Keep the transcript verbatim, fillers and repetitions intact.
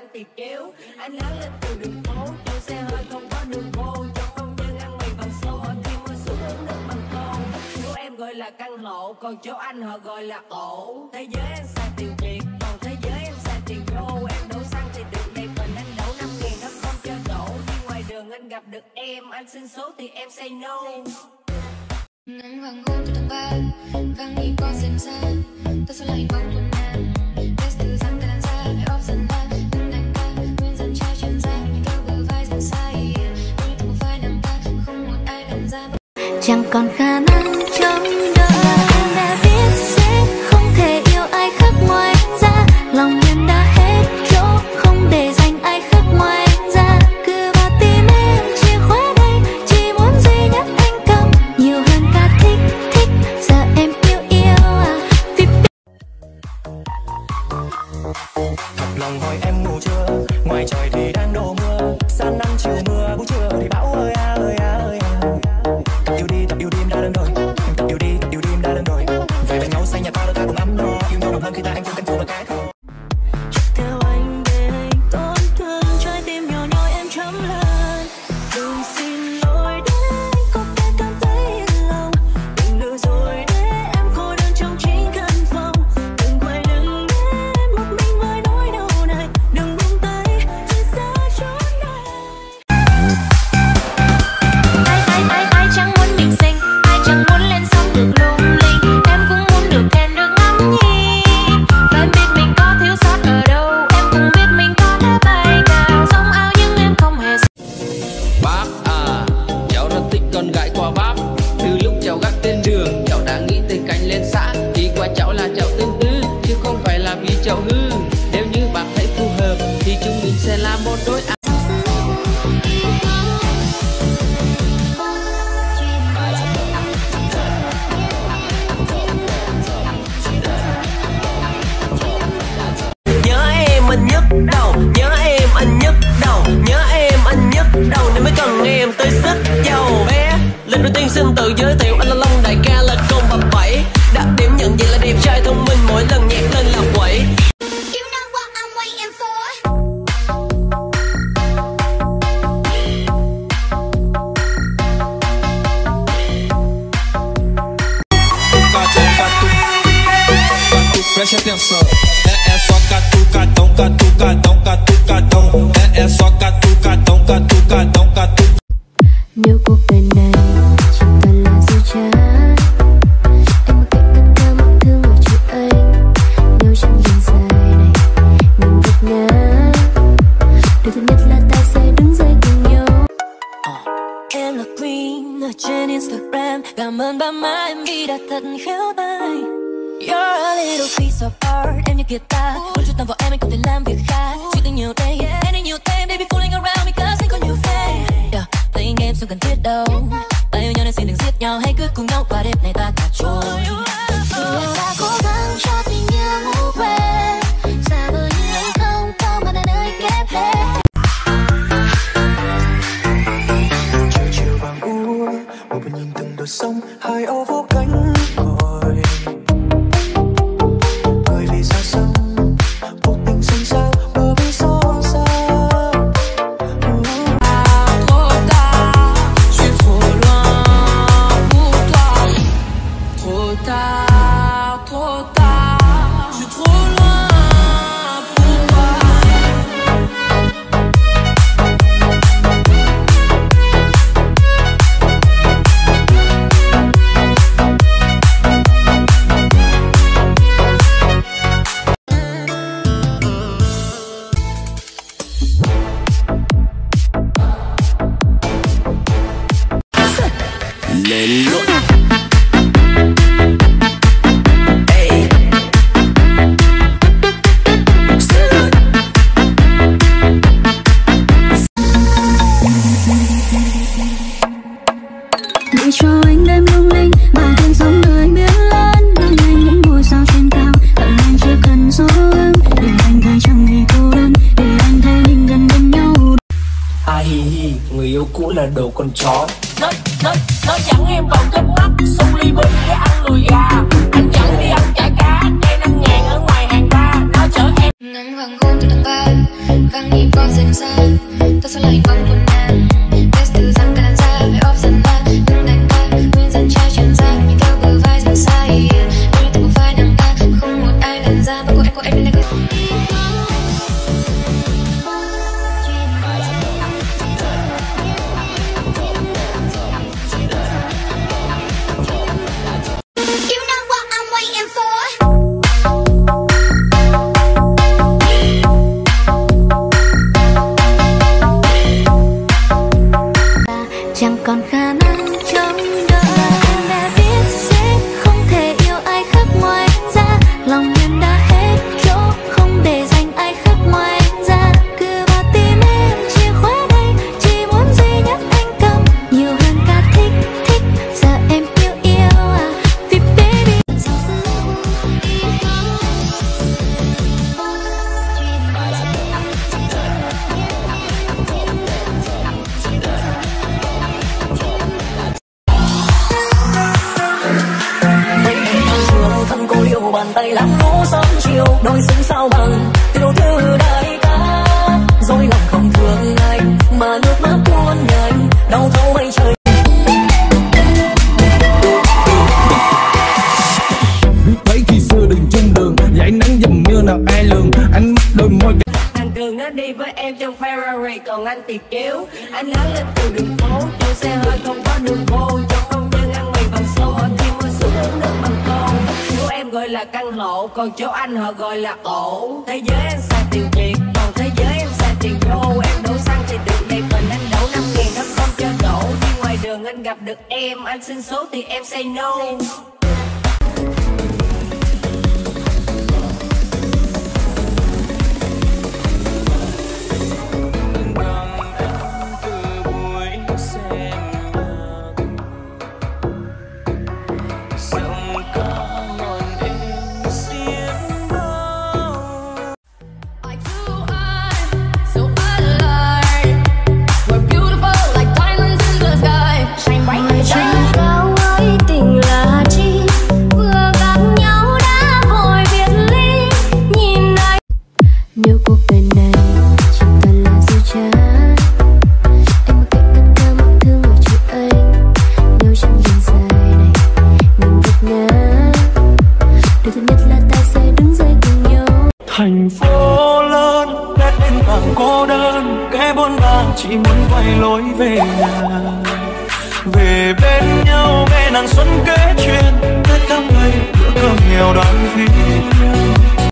anh thì kéo anh lái lên từ đường phố cho xe hơi không có đường vô cho công nhân ăn mì bằng xô ở khi mưa xuống uống nước bằng con. Chỗ em gọi là căn hộ còn chỗ anh họ gọi là ổ. Thế giới anh xài tiền Việt còn thế giới em xài tiền đô. Em đổ xăng thì được đầy mình anh đổ năm nghìn nó không cho đổ. Đi ngoài đường anh gặp được em anh xin số thì em say no. Nắng vàng gôn từ tầng ba vàng đi qua dần xa ta sẽ lại bóng tuần nàng vest từ răng ta đang ra hãy off dần ta đứng đánh ta nguyên dần trai chuyển ra mình cao bờ vai dần sai đôi tụ vai nằm ta không một ai đàn ra chẳng còn khả năng chống đỡ. Em đã biết sẽ không thể yêu ai khác ngoài anh ra, lòng em đã hết chỗ không để dành ai khác ngoài anh ra. Cứ vào tim em chìa khóa đây chỉ muốn duy nhất anh cầm nhiều hơn cả thích thích giờ em yêu yêu à vì... Thật lòng hỏi em ngủ chưa, ngoài trời thì đang đổ mưa, sáng nắng chiều mưa buổi trưa thì bão ơi à ơi à ơi à. Tập yêu đi tập yêu đi em đã lớn rồi, tập yêu đi tập yêu đi em đã lớn rồi, về bên nhau xây nhà ta đôi ta cùng ấm no, yêu nhau đậm hơn khi ta anh thương cánh phù và cái khổ. Xin tự giới thiệu anh là Long đại ca là con bà bảy, đặc điểm nhận diện là đẹp trai thông minh, mỗi lần nhạc lên là quẩy. Preste atenção, é só catucadão, catucadão, catucadão, é só catucadão, catucadão, catucadão. Nếu cuộc đời này chỉ toàn là dối trá, em mặc kệ tất cả mọi thứ ngoài trừ anh. Nếu chẳng đường dài này mình vấp ngã, điều tốt nhất là ta sẽ đứng dậy cùng nhau. uh. Em là Queen ở trên Instagram, cảm ơn ba má em vì đã thật khéo tay. You're a little piece of art, em như guitar, muốn chú tâm vào em anh không thể làm việc khác. Chuyện tình nhiều đây, em đang nhiều thêm, baby fooling around because anh có nhiều fan. Tình em không cần thiết đâu, ta yêu nhau nên xin đừng giết nhau, hãy cứ cùng nhau qua đêm này ta cả trôi. Dù em đã cố gắng cho tình yêu ngủ quên, xa vời như anh không có mà là nơi kết thúc. Trời chiều vàng u, một bên nhìn từng đôi sông, hai ô vô cánh gọi. Bởi vì xa sông, vô tình xanh xa bờ bên xót xa. Đồ con chó nó nó nó dẫn em vào kết nắp xong ly bia để ăn lùi gà, anh dẫn đi ăn chả cá, cây năm ngàn ở ngoài hàng ba nó chở em. Nắng vàng gôn từ tầng ba. gắng im con dần xa, ta sẽ lại con buồn nàng. Tết từ răng ta ra, phải off dần ra, đừng đánh ta. Nguyên dần trai chuyển ra, mình cao bờ vai dần sai. Đôi ta một vai nàng ta, không một ai lần ra. Và cô em của em là cứ chẳng còn khả năng chống đỡ. Em đã biết sẽ không thể yêu ai khác ngoài anh ra. Lòng em đã hết chỗ, không để dành ai khác ngoài anh ra. Cứ vào tim em chìa khóa đây, chỉ muốn duy nhất anh cầm. Nhiều hơn cả thích, thích, giờ em yêu yêu à. Vì baby bàn tay làm ngủ sớm chiều, đôi xứng sao bằng tiểu thư đại ca. Rồi lòng không thương anh mà nước mắt tuôn nhanh, đau thấu mây trời. Biết thấy khi xưa đừng trên đường, dãy nắng dầm như nào ai lường. Anh mắt đôi môi thằng Cường nó đi với em trong Ferrari, còn anh tiệt chiếu. Anh nói lên từ đường phố, cho xe hơi không có đường vô, cho công nhân ăn mì bằng xô ở thêm mưa xuống uống nước bằng con. Gọi là căn hộ, còn chỗ anh họ gọi là ổ. Thế giới em xài tiền Việt, còn thế giới em xài tiền đô. Em đổ xăng thì đừng đầy mình, anh đổ năm nghìn nó không cho đổ. Đi ngoài đường anh gặp được em, anh xin số thì em say no. Thành phố lớn, Tết đến càng cô đơn, kẻ buôn ba chỉ muốn quay lối về nhà. Về bên nhau nghe nàng xuân kể chuyện, Tết tháng ngày bữa cơm nghèo đoàn viên.